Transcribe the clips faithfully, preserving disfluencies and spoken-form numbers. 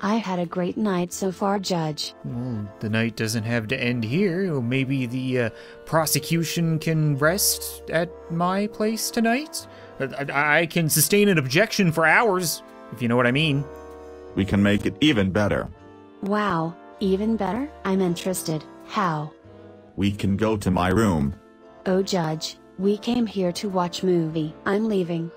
I had a great night so far, Judge. Well, the night doesn't have to end here. Maybe the uh, prosecution can rest at my place tonight? I, I can sustain an objection for hours, if you know what I mean. We can make it even better. Wow, even better? I'm interested. How? We can go to my room. Oh, Judge, we came here to watch movie. I'm leaving.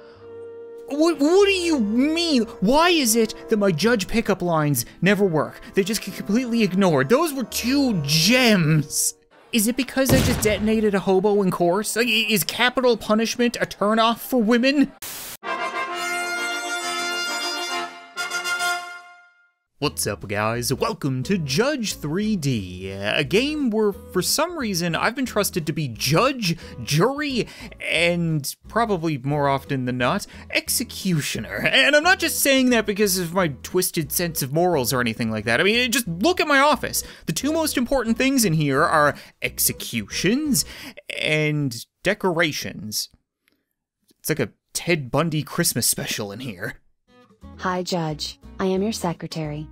What, what do you mean? Why is it that my Judge pickup lines never work? They're just completely ignored. Those were two gems. Is it because I just detonated a hobo in course? Like, is capital punishment a turnoff for women? What's up, guys? Welcome to Judge three D, a game where, for some reason, I've been trusted to be judge, jury, and probably more often than not, executioner. And I'm not just saying that because of my twisted sense of morals or anything like that. I mean, just look at my office. The two most important things in here are executions and decorations. It's like a Ted Bundy Christmas special in here. Hi, Judge. I am your secretary.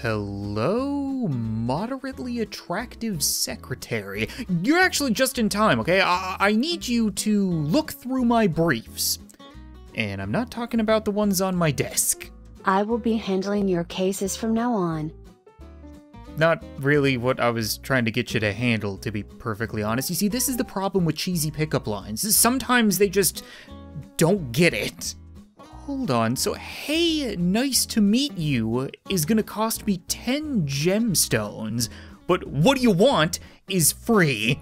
Hello, moderately attractive secretary. You're actually just in time, okay? I, I need you to look through my briefs. And I'm not talking about the ones on my desk. I will be handling your cases from now on. Not really what I was trying to get you to handle, to be perfectly honest. You see, this is the problem with cheesy pickup lines. Sometimes they just don't get it. Hold on, so hey, nice to meet you is gonna cost me ten gemstones, but what you want is free.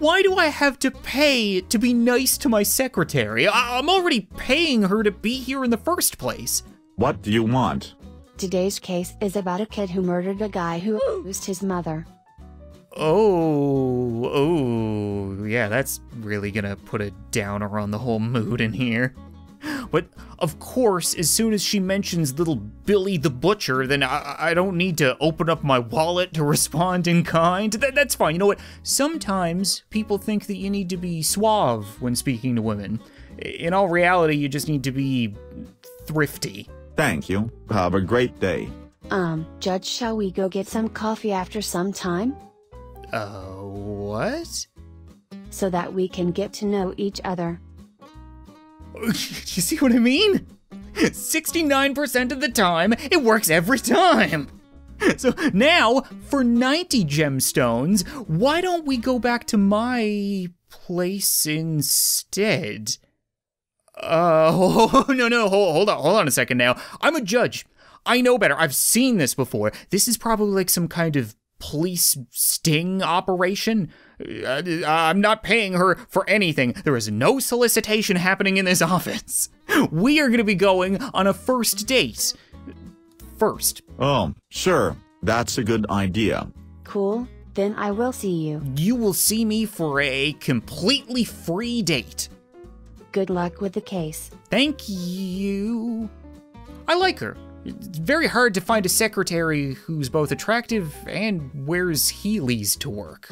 Why do I have to pay to be nice to my secretary? I I'm already paying her to be here in the first place. What do you want? Today's case is about a kid who murdered a guy who abused his mother. Oh, oh, yeah, that's really gonna put a downer on the whole mood in here. But, of course, as soon as she mentions little Billy the Butcher, then I, I don't need to open up my wallet to respond in kind. That, that's fine. You know what? Sometimes people think that you need to be suave when speaking to women. In all reality, you just need to be thrifty. Thank you. Have a great day. Um, Judge, shall we go get some coffee after some time? Uh, what? So that we can get to know each other. You see what I mean? sixty-nine percent of the time, it works every time. So now, for ninety gemstones, why don't we go back to my place instead? Uh, oh, no, no, hold, hold on, hold on a second now. I'm a judge. I know better. I've seen this before. This is probably like some kind of police sting operation. Uh, I'm not paying her for anything. There is no solicitation happening in this office. We are going to be going on a first date. First. Oh, sure. That's a good idea. Cool. Then I will see you. You will see me for a completely free date. Good luck with the case. Thank you. I like her. It's very hard to find a secretary who's both attractive and wears Heelys to work.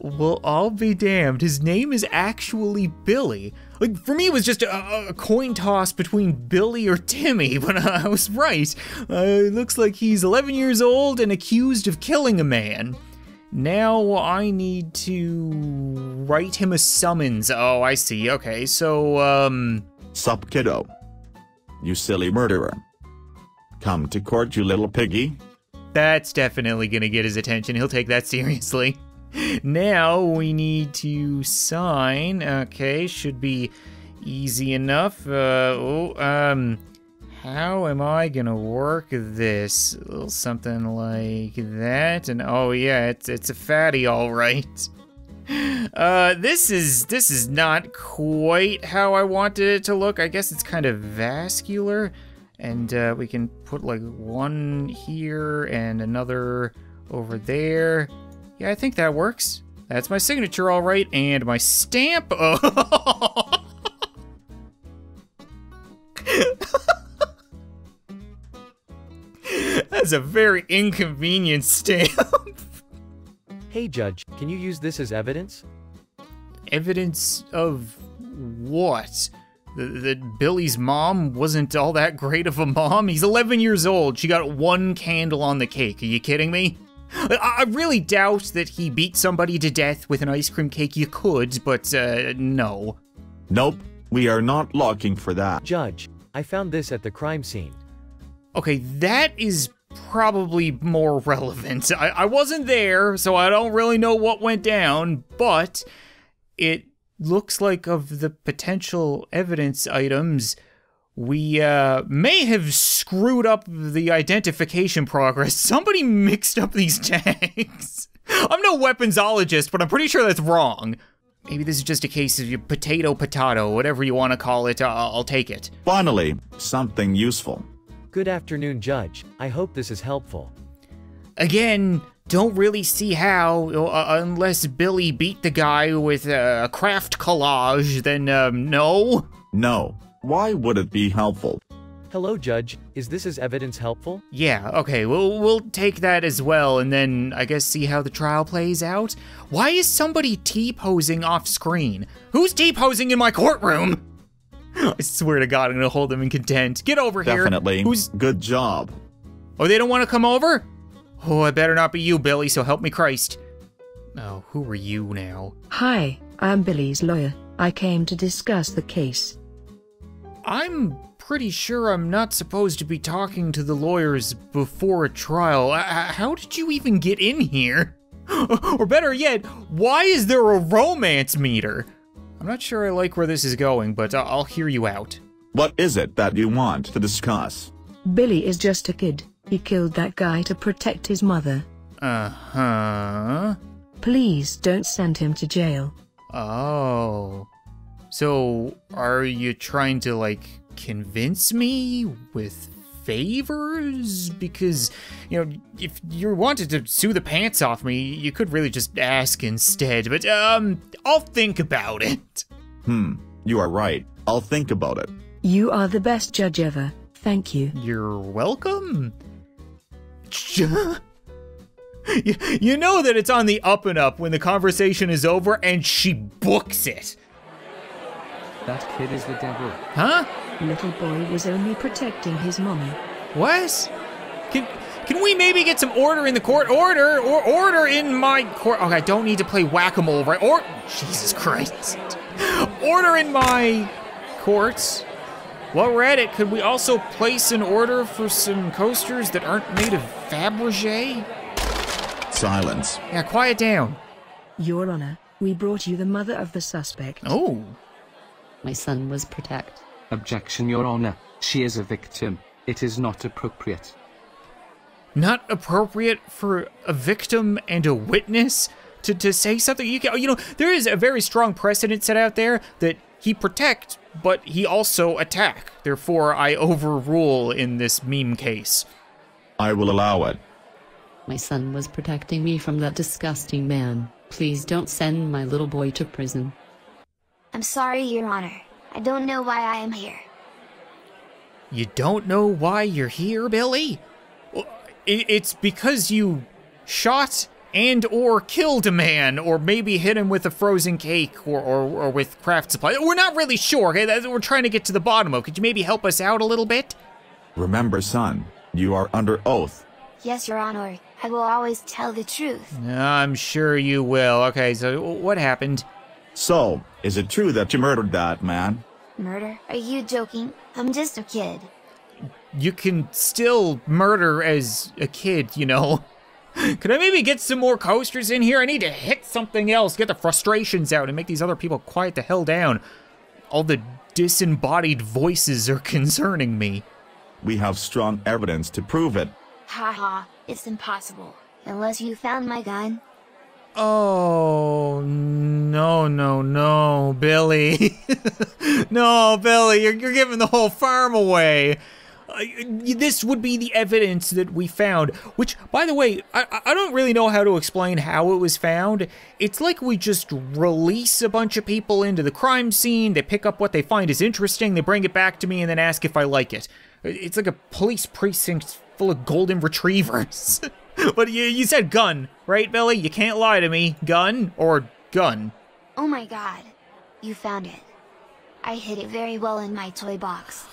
Well, I'll be damned. His name is actually Billy. Like, for me, it was just a, a coin toss between Billy or Timmy, but I was right. Uh, it looks like he's eleven years old and accused of killing a man. Now I need to write him a summons. Oh, I see. Okay, so, um... Sup, kiddo. You silly murderer. Come to court, you little piggy. That's definitely gonna get his attention. He'll take that seriously. Now we need to sign. Okay, should be easy enough. Uh, oh, um, how am I gonna work this? A little something like that, and oh yeah, it's it's a fatty, all right. Uh, this is this is not quite how I wanted it to look. I guess it's kind of vascular, and uh, we can put like one here and another over there. Yeah, I think that works. That's my signature, all right, and my stamp. Oh. That's a very inconvenient stamp. Hey, Judge, can you use this as evidence? Evidence of what? that Billy's mom wasn't all that great of a mom. He's eleven years old. She got one candle on the cake. Are you kidding me? I really doubt that he beat somebody to death with an ice cream cake. You could, but uh, no. Nope, we are not looking for that. Judge, I found this at the crime scene. Okay, that is probably more relevant. I, I wasn't there, so I don't really know what went down, but it looks like of the potential evidence items, we uh, may have screwed up the identification progress. Somebody mixed up these tags. I'm no weaponsologist, but I'm pretty sure that's wrong. Maybe this is just a case of your potato potato, whatever you want to call it, I'll, I'll take it. Finally, something useful. Good afternoon, Judge. I hope this is helpful. Again, don't really see how, uh, unless Billy beat the guy with a uh, craft collage, then um, no? No. Why would it be helpful? Hello, Judge. Is this as evidence helpful? Yeah, okay, we'll, we'll take that as well, and then I guess see how the trial plays out. Why is somebody T-posing off-screen? Who's T-posing in my courtroom? I swear to God, I'm gonna hold them in contempt. Get over here. Definitely. Who's... Good job. Oh, they don't want to come over? Oh, I better not be you, Billy, so help me Christ. Oh, who are you now? Hi, I'm Billy's lawyer. I came to discuss the case. I'm pretty sure I'm not supposed to be talking to the lawyers before a trial. I- how did you even get in here? Or better yet, why is there a romance meter? I'm not sure I like where this is going, but I I'll hear you out. What is it that you want to discuss? Billy is just a kid. He killed that guy to protect his mother. Uh-huh. Please don't send him to jail. Oh. So, are you trying to, like, convince me with favors? Because, you know, if you wanted to sue the pants off me, you could really just ask instead. But, um, I'll think about it. Hmm, you are right. I'll think about it. You are the best judge ever. Thank you. You're welcome. You know that it's on the up and up when the conversation is over and she books it. That kid is the devil. Huh? Little boy was only protecting his mommy. What? Can, can we maybe get some order in the court? Order or order in my court. Okay, I don't need to play whack-a-mole, right? Or, Jesus Christ. Order in my courts. While we're at it, could we also place an order for some coasters that aren't made of Fabergé? Silence. Yeah, quiet down. Your Honor, we brought you the mother of the suspect. Oh. My son was protected. Objection, Your Honor. She is a victim. It is not appropriate. Not appropriate for a victim and a witness to, to say something? You can, you know, there is a very strong precedent set out there that he protect, but he also attack. Therefore, I overrule in this meme case. I will allow it. My son was protecting me from that disgusting man. Please don't send my little boy to prison. I'm sorry, Your Honor. I don't know why I am here. You don't know why you're here, Billy? It's because you shot and or killed a man, or maybe hit him with a frozen cake, or, or, or with craft supplies. We're not really sure, okay? That's what we're trying to get to the bottom of. Could you maybe help us out a little bit? Remember, son, you are under oath. Yes, Your Honor. I will always tell the truth. I'm sure you will. Okay, so what happened? So, is it true that you murdered that man? Murder? Are you joking? I'm just a kid. You can still murder as a kid, you know? Could I maybe get some more coasters in here? I need to hit something else, get the frustrations out, and make these other people quiet the hell down. All the disembodied voices are concerning me. We have strong evidence to prove it. Ha ha, it's impossible. Unless you found my gun. Oh, no, no, no, Billy. No, Billy, you're, you're giving the whole farm away. Uh, this would be the evidence that we found, which, by the way, I, I don't really know how to explain how it was found. It's like we just release a bunch of people into the crime scene, they pick up what they find is interesting, they bring it back to me, and then ask if I like it. It's like a police precinct full of golden retrievers. But you, you said gun, right, Billy? You can't lie to me. Gun or gun? Oh my God, you found it. I hid it very well in my toy box.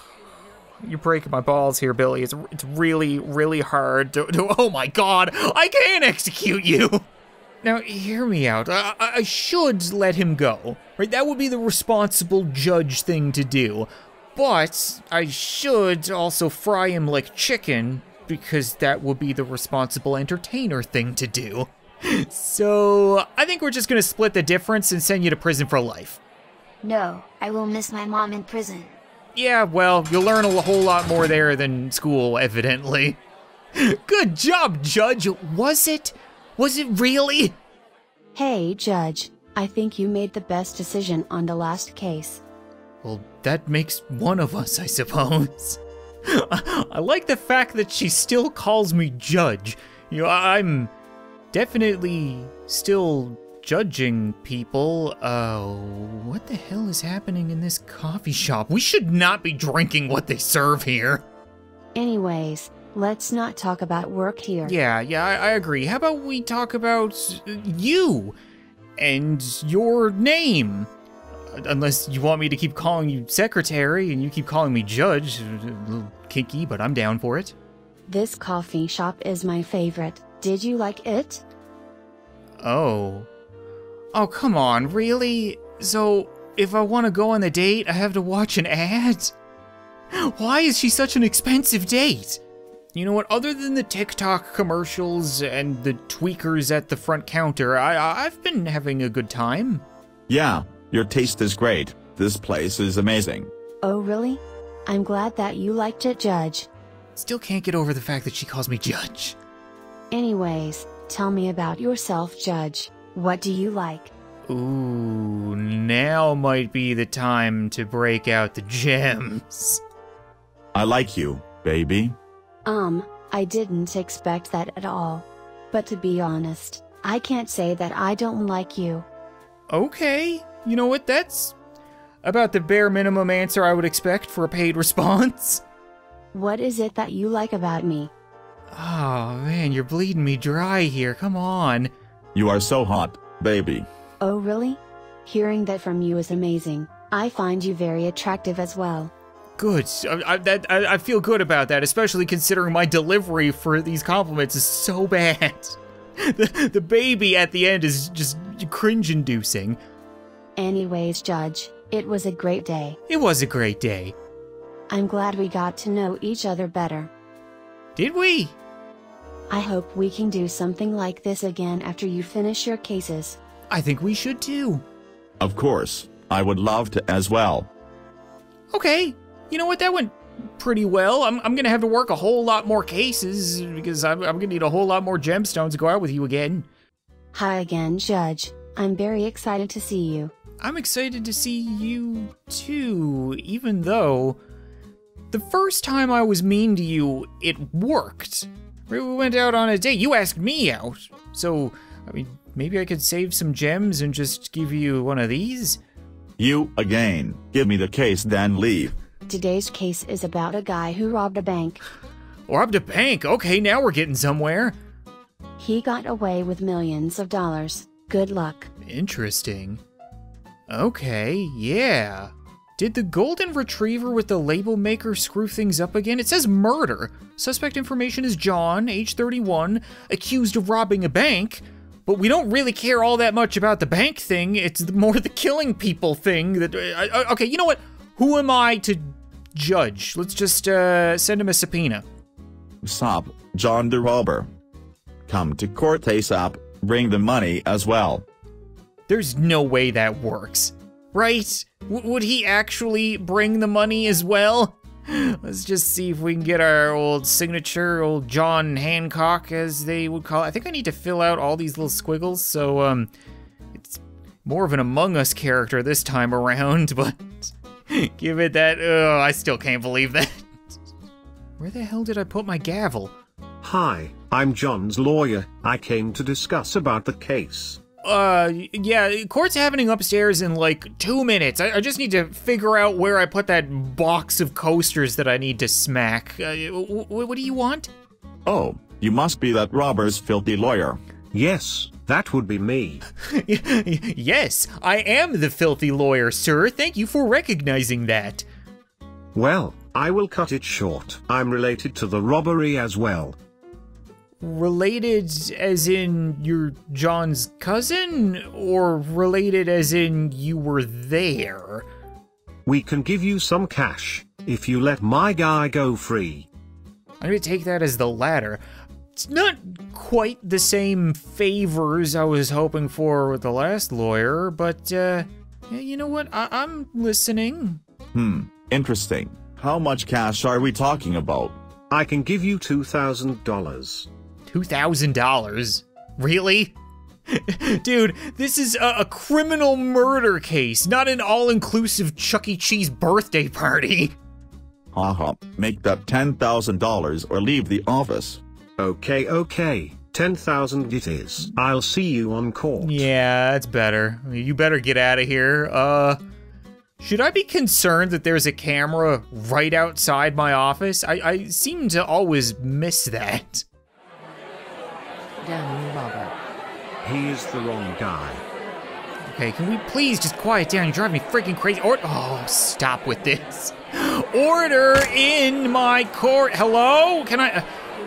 You're breaking my balls here, Billy. It's, it's really, really hard to, to... Oh my god! I can't execute you! Now, hear me out. I, I should let him go. Right? That would be the responsible judge thing to do. But I should also fry him like chicken, because that would be the responsible entertainer thing to do. So, I think we're just gonna split the difference and send you to prison for life. No, I will miss my mom in prison. Yeah, well, you'll learn a whole lot more there than school, evidently. Good job, Judge! Was it? Was it really? Hey, Judge. I think you made the best decision on the last case. Well, that makes one of us, I suppose. I like the fact that she still calls me Judge. You know, I'm definitely still judging people. Uh, what the hell is happening in this coffee shop? We should not be drinking what they serve here. Anyways, let's not talk about work here. Yeah, yeah, I, I agree. How about we talk about you and your name? Unless you want me to keep calling you secretary and you keep calling me judge. A little kinky, but I'm down for it. This coffee shop is my favorite. Did you like it? Oh. Oh, come on, really? So, if I want to go on the date, I have to watch an ad? Why is she such an expensive date? You know what, other than the TikTok commercials and the tweakers at the front counter, I, I've been having a good time. Yeah. Your taste is great. This place is amazing. Oh, really? I'm glad that you liked it, Judge. Still can't get over the fact that she calls me Judge. Anyways, tell me about yourself, Judge. What do you like? Ooh, now might be the time to break out the gems. I like you, baby. Um, I didn't expect that at all. But to be honest, I can't say that I don't like you. Okay. You know what, that's about the bare minimum answer I would expect for a paid response. What is it that you like about me? Oh, man, you're bleeding me dry here, come on. You are so hot, baby. Oh, really? Hearing that from you is amazing. I find you very attractive as well. Good. I, I, that, I, I feel good about that, especially considering my delivery for these compliments is so bad. The, the baby at the end is just cringe-inducing. Anyways, Judge, it was a great day. It was a great day. I'm glad we got to know each other better. Did we? I hope we can do something like this again after you finish your cases. I think we should too. Of course, I would love to as well. Okay, you know what, that went pretty well. I'm, I'm gonna have to work a whole lot more cases because I'm, I'm gonna need a whole lot more gemstones to go out with you again. Hi again, Judge. I'm very excited to see you. I'm excited to see you, too, even though the first time I was mean to you, it worked. We went out on a date. You asked me out. So, I mean, maybe I could save some gems and just give you one of these? You, again. Give me the case, then leave. Today's case is about a guy who robbed a bank. Robbed a bank? Okay, now we're getting somewhere. He got away with millions of dollars. Good luck. Interesting. Okay, yeah. Did the golden retriever with the label maker screw things up again? It says murder. Suspect information is John, age thirty-one, accused of robbing a bank. But we don't really care all that much about the bank thing. It's more the killing people thing that... Uh, okay, you know what? Who am I to judge? Let's just uh, send him a subpoena. Stop, John the robber. Come to court ASAP. Bring the money as well. There's no way that works, right? W- would he actually bring the money as well? Let's just see if we can get our old signature, old John Hancock, as they would call it. I think I need to fill out all these little squiggles, so um, it's more of an Among Us character this time around, but give it that, oh, I still can't believe that. Where the hell did I put my gavel? Hi, I'm John's lawyer. I came to discuss about the case. Uh, yeah, court's happening upstairs in like two minutes. I, I just need to figure out where I put that box of coasters that I need to smack. Uh, wh wh what do you want? Oh, you must be that robber's filthy lawyer. Yes, That would be me. Yes, I am the filthy lawyer, sir. Thank you for recognizing that. Well, I will cut it short. I'm related to the robbery as well. Related as in you're John's cousin, or related as in you were there? We can give you some cash, if you let my guy go free. I'm gonna take that as the latter. It's not quite the same favors I was hoping for with the last lawyer, but, uh, you know what? I I'm listening. Hmm, interesting. How much cash are we talking about? I can give you two thousand dollars. two thousand dollars? Really? Dude, this is a, a criminal murder case, not an all-inclusive Chuck E. Cheese birthday party. Haha, uh-huh. Make that ten thousand dollars or leave the office. Okay, okay, ten thousand it is. I'll see you on court. Yeah, that's better. You better get out of here. Uh, should I be concerned that there's a camera right outside my office? I, I seem to always miss that. Down, Robert. He is the wrong guy. Okay, can we please just quiet down? You drive me freaking crazy. Or oh, stop with this. Order in my court. Hello? Can I? Uh,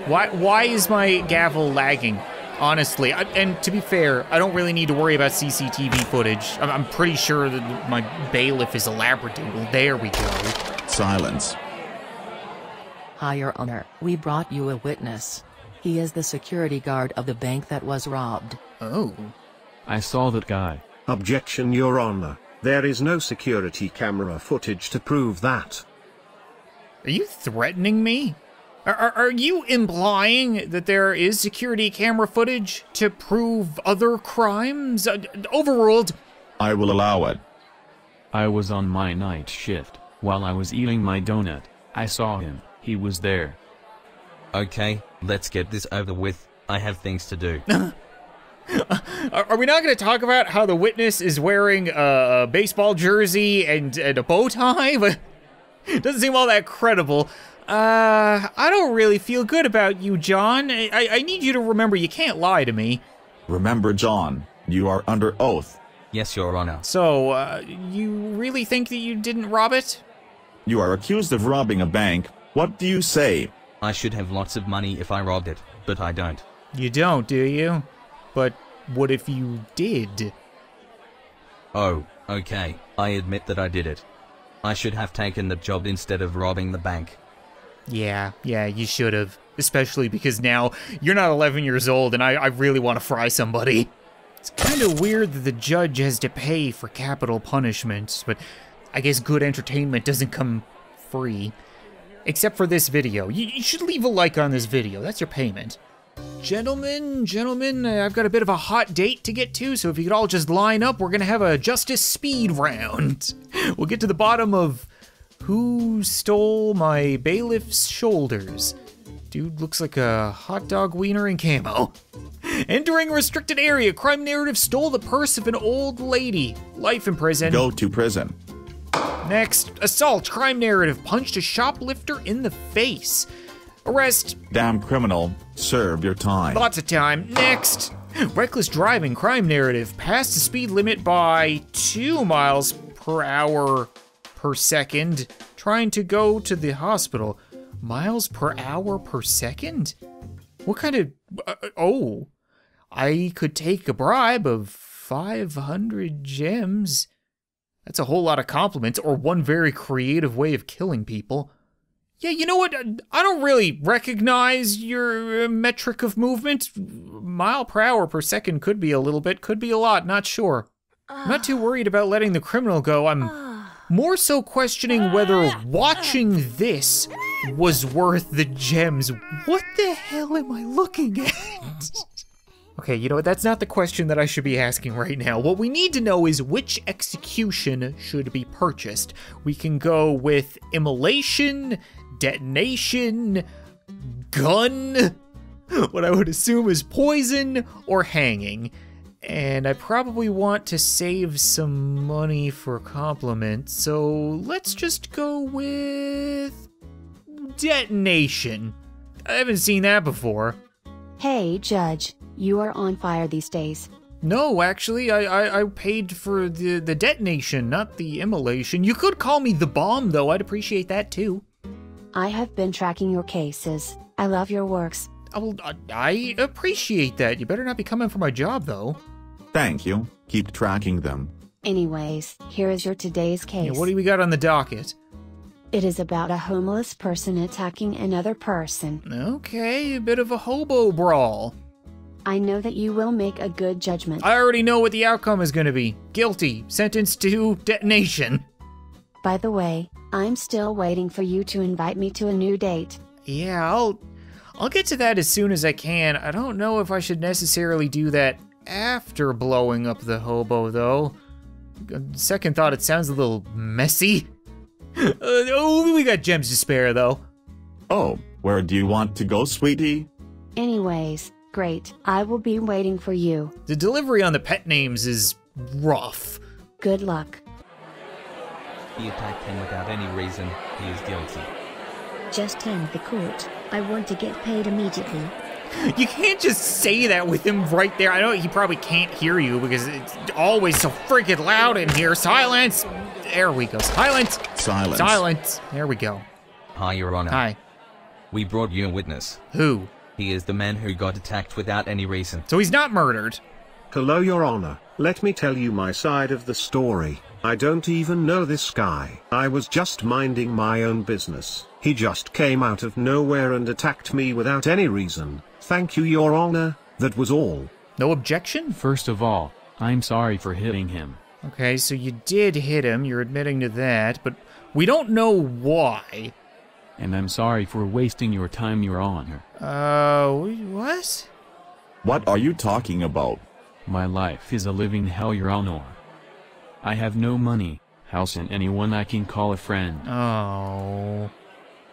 why? Why is my gavel lagging? Honestly, I, and to be fair, I don't really need to worry about C C T V footage. I'm, I'm pretty sure that my bailiff is a Labradoodle. There we go. Silence. Hi, Your Honor. We brought you a witness. He is the security guard of the bank that was robbed. Oh. I saw that guy. Objection, Your Honor. There is no security camera footage to prove that. Are you threatening me? Are, are, are you implying that there is security camera footage to prove other crimes? Uh, overruled. I will allow it. I was on my night shift. While I was eating my donut, I saw him. He was there. Okay, let's get this over with. I have things to do. Are we not going to talk about how the witness is wearing a baseball jersey and, and a bow tie? But doesn't seem all that credible. Uh, I don't really feel good about you, John. I, I need you to remember you can't lie to me. Remember, John, you are under oath. Yes, Your Honor. So, uh, you really think that you didn't rob it? You are accused of robbing a bank. What do you say? I should have lots of money if I robbed it, but I don't. You don't, do you? But what if you did? Oh, okay. I admit that I did it. I should have taken the job instead of robbing the bank. Yeah, yeah, you should have. Especially because now you're not eleven years old and I, I really want to fry somebody. It's kind of weird that the judge has to pay for capital punishment, but I guess good entertainment doesn't come free. Except for this video. You, you should leave a like on this video. That's your payment. Gentlemen, gentlemen, I've got a bit of a hot date to get to, so if you could all just line up, we're gonna have a justice speed round. We'll get to the bottom of who stole my bailiff's shoulders. Dude looks like a hot dog wiener in camo. Entering restricted area, crime narrative stole the purse of an old lady. Life in prison. Go to prison. Next, assault, crime narrative, punched a shoplifter in the face. Arrest. Damn criminal. Serve your time. Lots of time. Next. Reckless driving, crime narrative. Passed the speed limit by two miles per hour per second. Trying to go to the hospital. Miles per hour per second? What kind of... Uh, oh. I could take a bribe of five hundred gems. That's a whole lot of compliments or one very creative way of killing people. Yeah, you know what? I don't really recognize your metric of movement. Mile per hour per second could be a little bit, could be a lot, not sure. I'm not too worried about letting the criminal go. I'm more so questioning whether watching this was worth the gems. What the hell am I looking at? Okay, you know what? That's not the question that I should be asking right now. What we need to know is which execution should be purchased. We can go with immolation, detonation, gun, what I would assume is poison, or hanging. And I probably want to save some money for compliments, so let's just go with detonation. I haven't seen that before. Hey, Judge, You are on fire these days. No, actually, I, I, I paid for the, the detonation, not the immolation. You could call me the bomb, though. I'd appreciate that, too. I have been tracking your cases. I love your works. Oh, I appreciate that. You better not be coming for my job, though. Thank you. Keep tracking them. Anyways, here is your today's case. Yeah, what do we got on the docket? It is about a homeless person attacking another person. Okay, a bit of a hobo brawl. I know that you will make a good judgment. I already know what the outcome is going to be. Guilty. Sentenced to detonation. By the way, I'm still waiting for you to invite me to a new date. Yeah, I'll, I'll get to that as soon as I can. I don't know if I should necessarily do that after blowing up the hobo, though. Second thought, it sounds a little messy. Uh, oh, we got gems to spare, though. Oh, where do you want to go, sweetie? Anyways, great. I will be waiting for you. The delivery on the pet names is rough. Good luck. He attacked him without any reason. He is guilty. Just thank the court. I want to get paid immediately. You can't just say that with him right there. I know he probably can't hear you because it's always so freaking loud in here. Silence! There we go. Silence! Silence. Silence. There we go. Hi, Your Honor. Hi. We brought you a witness. Who? He is the man who got attacked without any reason. So he's not murdered. Hello, Your Honor. Let me tell you my side of the story. I don't even know this guy. I was just minding my own business. He just came out of nowhere and attacked me without any reason. Thank you, Your Honor. That was all. No objection? First of all, I'm sorry for hitting him. Okay, so you did hit him, you're admitting to that, but we don't know why. And I'm sorry for wasting your time, Your Honor. Uh, what? What are you talking about? My life is a living hell, Your Honor. I have no money, house, and anyone I can call a friend. Oh.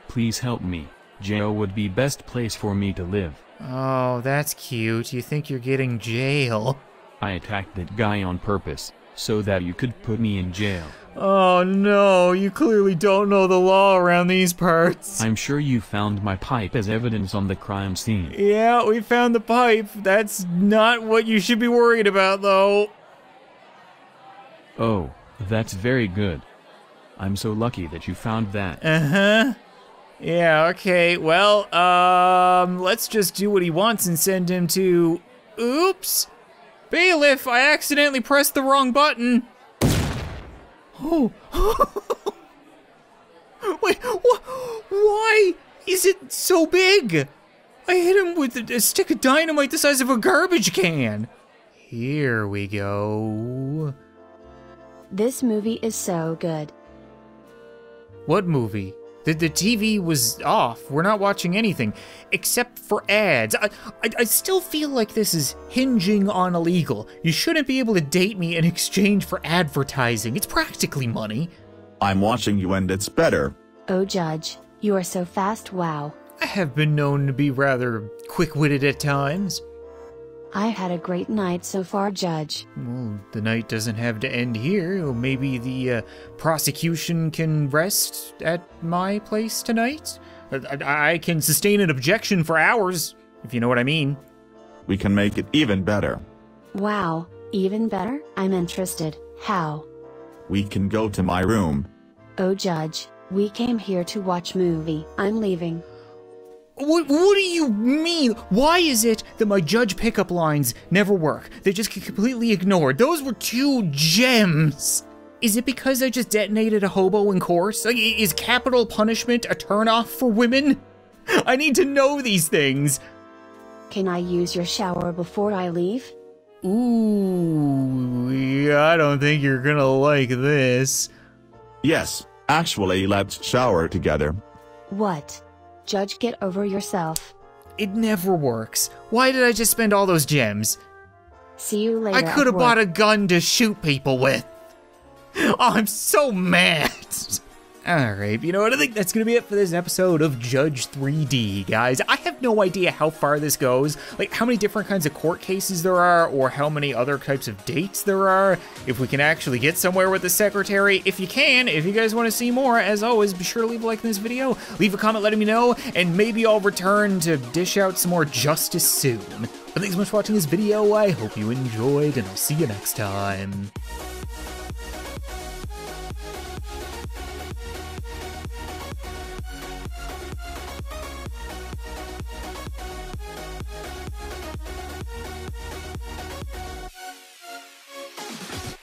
Please help me. Jail would be best place for me to live. Oh, that's cute. You think you're getting jail. I attacked that guy on purpose. So that you could put me in jail. Oh no, you clearly don't know the law around these parts. I'm sure you found my pipe as evidence on the crime scene. Yeah, we found the pipe. That's not what you should be worried about, though. Oh, that's very good. I'm so lucky that you found that. Uh-huh. Yeah, okay, well, um, let's just do what he wants and send him to... Oops! Bailiff, I accidentally pressed the wrong button. Oh. Wait, wh why is it so big? I hit him with a, a stick of dynamite the size of a garbage can. Here we go. This movie is so good. What movie? The, the T V was off. We're not watching anything except for ads. I, I, I still feel like this is hinging on illegal. You shouldn't be able to date me in exchange for advertising. It's practically money. I'm watching you and it's better. Oh, Judge, you are so fast, wow. I have been known to be rather quick-witted at times. I had a great night so far, Judge. Well, the night doesn't have to end here. Maybe the uh, prosecution can rest at my place tonight? I, I can sustain an objection for hours, if you know what I mean. We can make it even better. Wow, even better? I'm interested. How? We can go to my room. Oh, Judge, we came here to watch movie. I'm leaving. What, what do you mean? Why is it that my judge pickup lines never work? They just get completely ignored. Those were two gems. Is it because I just detonated a hobo in court? Like, is capital punishment a turnoff for women? I need to know these things. Can I use your shower before I leave? Ooh, I don't think you're gonna like this. Yes, actually, let's shower together. What? Judge, get over yourself. It never works. Why did I just spend all those gems? See you later. I could have bought a gun to shoot people with. Oh, I'm so mad. Alright, you know what? I think that's gonna be it for this episode of Judge three D, guys. I have no idea how far this goes, like how many different kinds of court cases there are, or how many other types of dates there are, if we can actually get somewhere with the secretary. If you can, if you guys want to see more, as always, be sure to leave a like in this video, leave a comment letting me know, and maybe I'll return to dish out some more justice soon. But thanks so much for watching this video, I hope you enjoyed, and I'll see you next time.